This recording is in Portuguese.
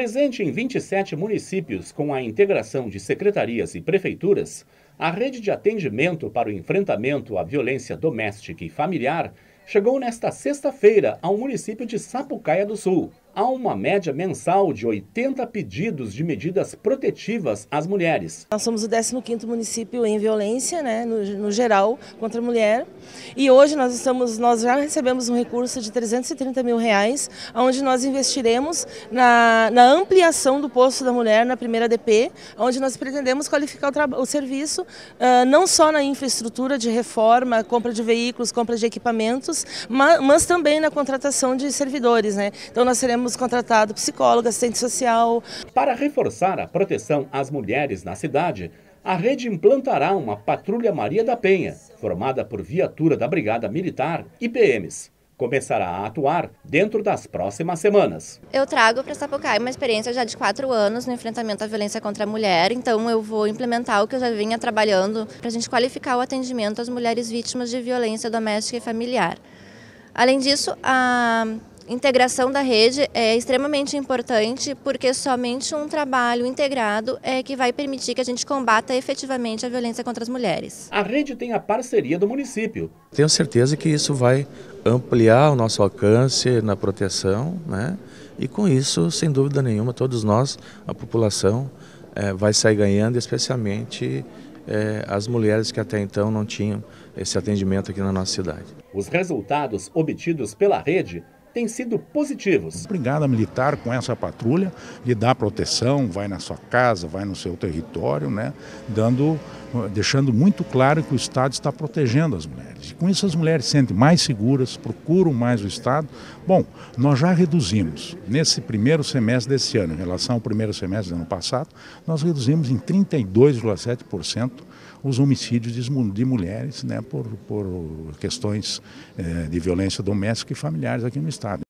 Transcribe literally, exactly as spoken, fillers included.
Presente em vinte e sete municípios com a integração de secretarias e prefeituras, a Rede de Atendimento para o Enfrentamento à Violência Doméstica e Familiar chegou nesta sexta-feira ao município de Sapucaia do Sul. Há uma média mensal de oitenta pedidos de medidas protetivas às mulheres. Nós somos o décimo quinto município em violência, né, no, no geral, contra a mulher. E hoje nós, estamos, nós já recebemos um recurso de trezentos e trinta mil reais, onde nós investiremos na, na ampliação do posto da mulher na primeira D P, onde nós pretendemos qualificar o, o serviço, uh, não só na infraestrutura de reforma, compra de veículos, compra de equipamentos, mas, mas também na contratação de servidores, né? Então nós seremos Temos contratado psicóloga, assistente social. Para reforçar a proteção às mulheres na cidade, a rede implantará uma Patrulha Maria da Penha, formada por viatura da Brigada Militar e P Ms. Começará a atuar dentro das próximas semanas. Eu trago para Sapucaia uma experiência já de quatro anos no enfrentamento à violência contra a mulher, então eu vou implementar o que eu já vinha trabalhando para a gente qualificar o atendimento às mulheres vítimas de violência doméstica e familiar. Além disso, a... A integração da rede é extremamente importante, porque somente um trabalho integrado é que vai permitir que a gente combata efetivamente a violência contra as mulheres. A rede tem a parceria do município. Tenho certeza que isso vai ampliar o nosso alcance na proteção, né? E com isso, sem dúvida nenhuma, todos nós, a população, é, vai sair ganhando, especialmente é, as mulheres que até então não tinham esse atendimento aqui na nossa cidade. Os resultados obtidos pela rede têm sido positivos. A Brigada Militar, com essa patrulha, lhe dá proteção, vai na sua casa, vai no seu território, né, dando, deixando muito claro que o Estado está protegendo as mulheres. E com isso as mulheres se sentem mais seguras, procuram mais o Estado. Bom, nós já reduzimos, nesse primeiro semestre desse ano, em relação ao primeiro semestre do ano passado, nós reduzimos em trinta e dois vírgula sete por cento os homicídios de mulheres, né, por, por questões eh, de violência doméstica e familiares aqui no Estado.